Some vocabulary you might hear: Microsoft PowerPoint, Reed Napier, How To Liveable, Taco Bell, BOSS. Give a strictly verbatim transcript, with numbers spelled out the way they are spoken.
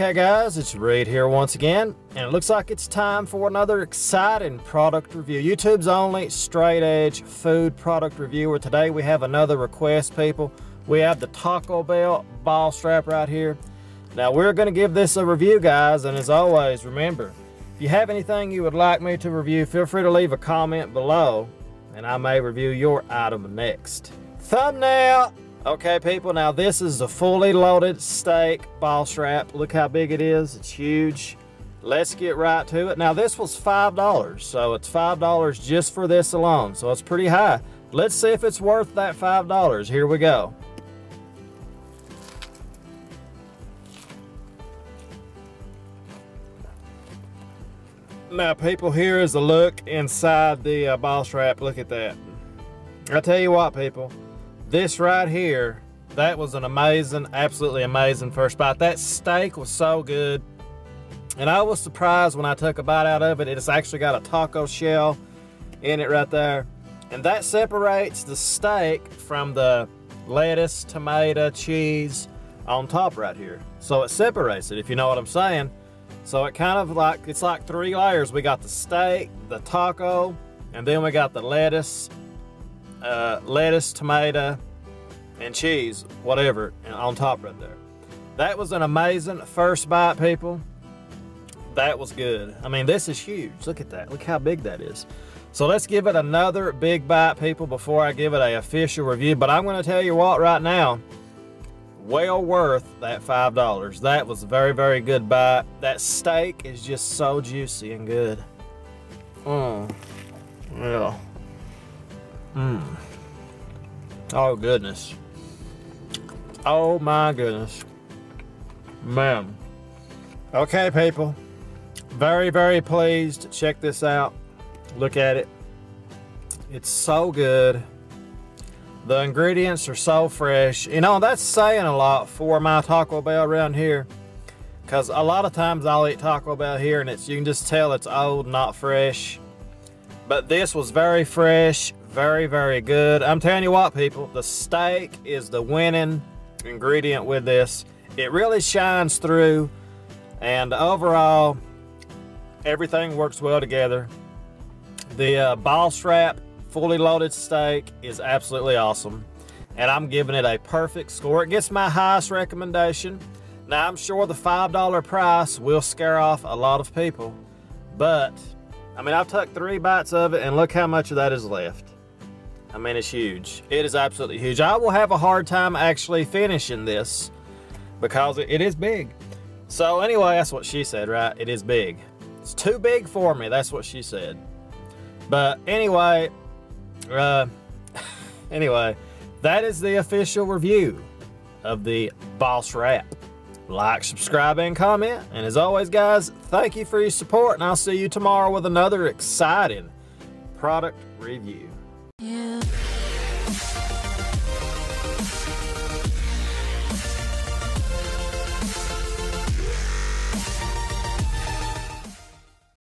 Okay guys, it's Reed here once again, and it looks like it's time for another exciting product review. YouTube's only straight edge food product reviewer. Today we have another request, people. We have the Taco Bell ball strap right here. Now we're gonna give this a review, guys, and as always, remember, if you have anything you would like me to review, feel free to leave a comment below, and I may review your item next. Thumbnail! Okay people, now this is a fully loaded steak ball strap. Look how big it is, it's huge. Let's get right to it. Now this was five dollars, so it's five dollars just for this alone, so it's pretty high. Let's see if it's worth that five dollars, here we go. Now people, here is a look inside the uh, ball strap, look at that. I tell you what people, this right here, that was an amazing, absolutely amazing first bite. That steak was so good. And I was surprised when I took a bite out of it. It's actually got a taco shell in it right there. And that separates the steak from the lettuce, tomato, cheese on top right here. So it separates it, if you know what I'm saying. So it kind of like, it's like three layers. We got the steak, the taco, and then we got the lettuce, Uh, lettuce, tomato, and cheese, whatever, and on top right there. That was an amazing first bite, people. That was good. I mean, this is huge. Look at that. Look how big that is. So let's give it another big bite, people, before I give it a official review. But I'm going to tell you what right now, well worth that five dollars. That was a very, very good bite. That steak is just so juicy and good. Mmm. Yeah. Mmm. Oh goodness. Oh my goodness. Man. Okay people. Very, very pleased. Check this out. Look at it. It's so good. The ingredients are so fresh. You know, that's saying a lot for my Taco Bell around here. Because a lot of times I'll eat Taco Bell here and it's, you can just tell it's old, not fresh. But this was very fresh. Very, very good. I'm telling you what, people, the steak is the winning ingredient with this. It really shines through, and overall, everything works well together. The uh, ball strap, fully loaded steak is absolutely awesome, and I'm giving it a perfect score. It gets my highest recommendation. Now, I'm sure the five dollar price will scare off a lot of people, but, I mean, I've took three bites of it, and look how much of that is left. I mean, it's huge. It is absolutely huge. I will have a hard time actually finishing this because it is big. So anyway, that's what she said, right? It is big. It's too big for me. That's what she said. But anyway, uh, anyway, that is the official review of the Boss Wrap. Like, subscribe, and comment. And as always, guys, thank you for your support, and I'll see you tomorrow with another exciting product review.